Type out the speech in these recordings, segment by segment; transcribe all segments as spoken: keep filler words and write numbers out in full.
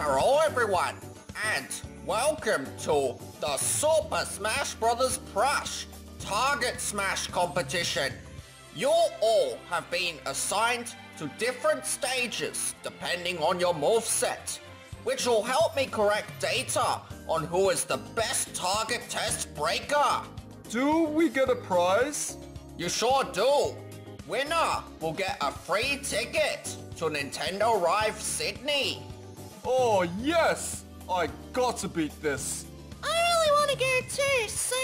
Hello everyone, and welcome to the Super Smash Bros. Plush Target Smash competition. You all have been assigned to different stages depending on your moveset, which will help me collect data on who is the best target test breaker. Do we get a prize? You sure do. Winner will get a free ticket to Nintendo Live Sydney. Oh yes! I gotta beat this! I really wanna go too, so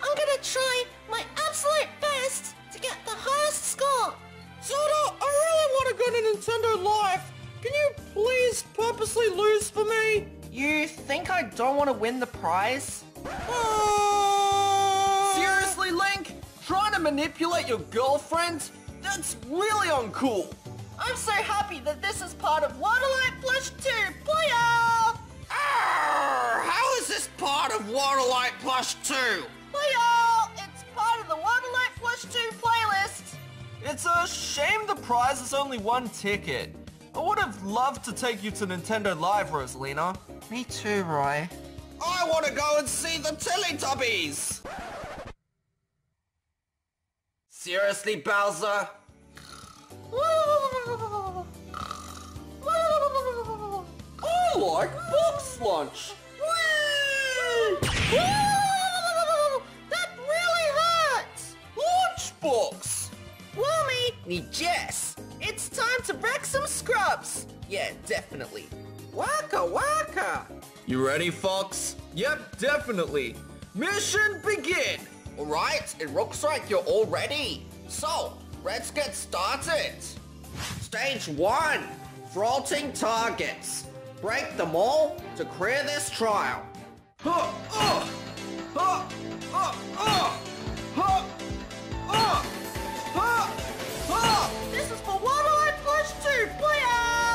I'm gonna try my absolute best to get the highest score! Zelda, I really wanna go to Nintendo Live! Can you please purposely lose for me? You think I don't wanna win the prize? Uh... Seriously, Link? Trying to manipulate your girlfriend? That's really uncool! I'm so happy that this is part of World of Light Plush two, player! Arr, how is this part of World of Light Plush two? Player! It's part of the World of Light Plush two playlist! It's a shame the prize is only one ticket. I would have loved to take you to Nintendo Live, Rosalina. Me too, Roy. I want to go and see the Teletubbies! Seriously, Bowser? I like box lunch! That really hurts! Launchbox! Wommy! Yes! It's time to wreck some scrubs! Yeah, definitely. Waka waka! You ready, Fox? Yep, definitely. Mission begin! Alright, it looks like you're all ready. So, let's get started! Stage one! Vaulting targets. Break them all to clear this trial. Huh, uh, huh, uh, uh, huh, uh, huh, huh. This is for World of Light Plush two, player!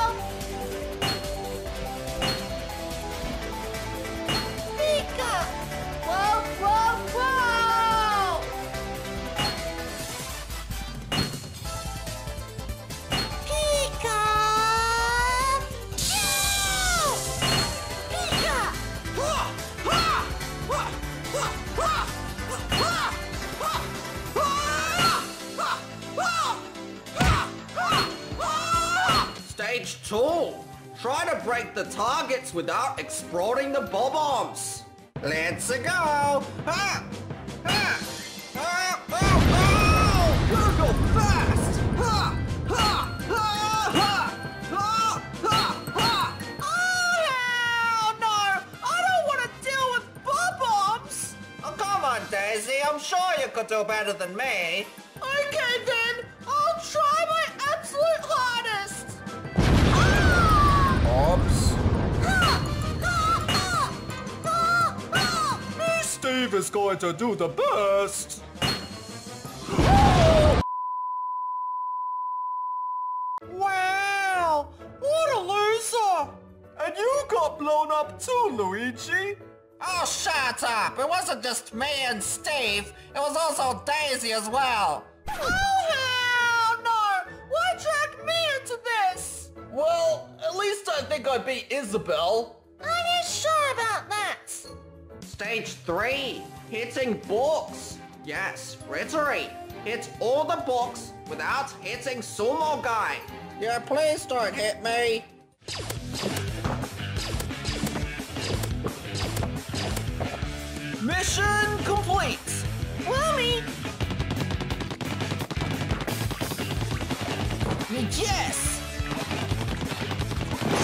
Pika! Whoa, whoa, whoa! Pika! Stage two. Try to break the targets without exploding the bob-ombs. Let's go! Ah! Ah! Ah! Oh! Oh! Gotta go fast! Ha! Ha! Ha! Ha! Ha! Ha! Ha! Oh hell no! I don't want to deal with bob-ombs! Oh come on, Daisy, I'm sure you could do better than me. Okay then, I'll try my absolute hardest! Oops. Steve is going to do the best. Wow, what a loser. And you got blown up too, Luigi. Oh, shut up. It wasn't just me and Steve. It was also Daisy as well. Oh, hell no. Why drag me into this? Well, at least I think I beat Isabelle. I'm not sure about that. Stage three, hitting books. Yes, literally. Hit all the books without hitting Sumo Guy. Yeah, please don't hit me. Mission complete. Mommy. Yes.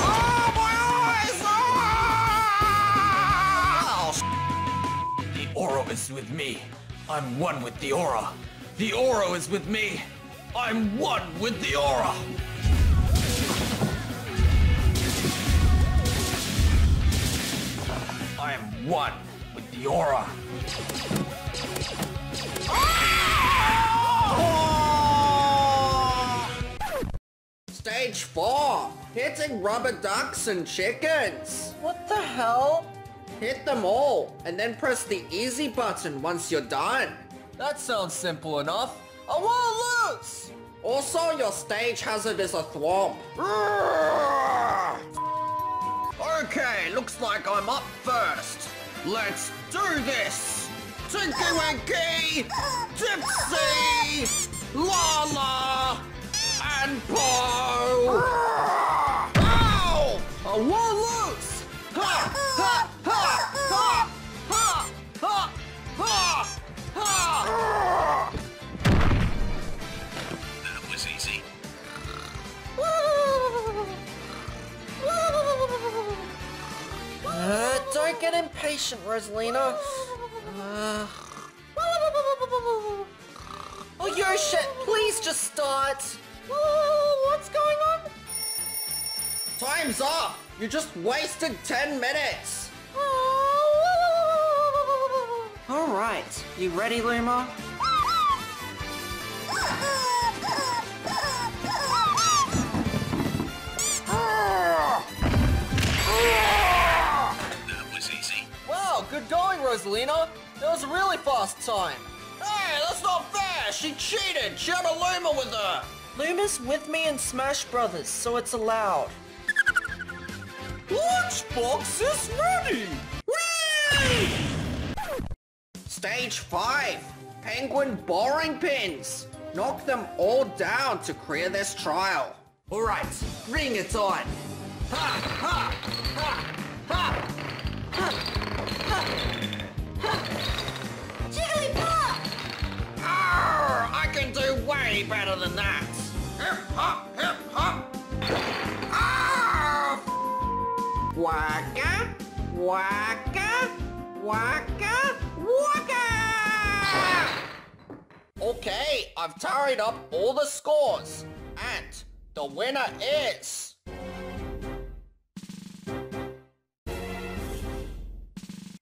Oh, my eyes! Ah! Oh, the aura is with me. I'm one with the aura. The aura is with me. I'm one with the aura. I am one with the aura. Ah! Stage four. Hitting rubber ducks and chickens. What the hell? Hit them all, and then press the easy button once you're done. That sounds simple enough. I won't lose! Also, your stage hazard is a Thwomp. Okay, looks like I'm up first. Let's do this! Tinky-winky, Dipsy, Lala, and Po! Ow! I won loose! Ha! Ha! Ha! Ha! Ha! Ha! Ha! Ha! That was easy. Uh, don't get impatient, Rosalina. Uh... Oh, Yoshi, please just start. Oh, what's going on? Time's up. You just wasted ten minutes. Oh. All right. You ready, Luma? Good going, Rosalina. That was a really fast time. Hey, that's not fair. She cheated. She had a Luma with her. Luma's with me in Smash Brothers, so it's allowed. Launchbox is ready. Whee! Stage five. Penguin boring pins. Knock them all down to clear this trial. All right, ring it on. Ha ha ha ha ha. Jigglypuff! Arr, I can do way better than that. Hip hop, hip hop. Ah! Waka, waka, waka, waka. Okay, I've tallied up all the scores, and the winner is.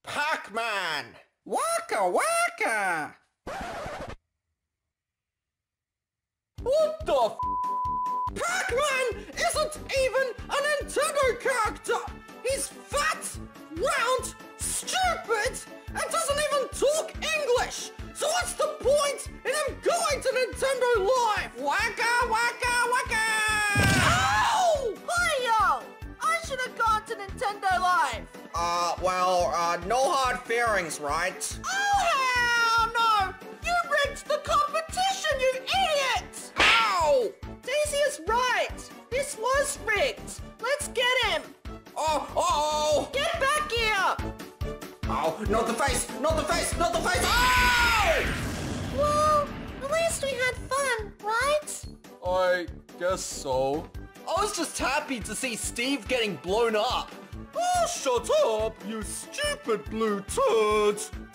Pac-Man! Waka waka! What the f***? Pac-Man isn't even a Nintendo character! He's fat, round, stupid, and doesn't even talk English! So what's the point in him going to Nintendo Live? Waka waka waka! Ow! Hi-yo! I should have gone to Nintendo Live! Uh, well, uh, no hard feelings, right? Oh, hell no! You rigged the competition, you idiot! Ow! Daisy is right! This was rigged! Let's get him! Oh, uh-oh! Get back here! Oh, not the face! Not the face! Not the face! Oh! Well, at least we had fun, right? I guess so. I was just happy to see Steve getting blown up. Oh, shut up, you stupid blue turd!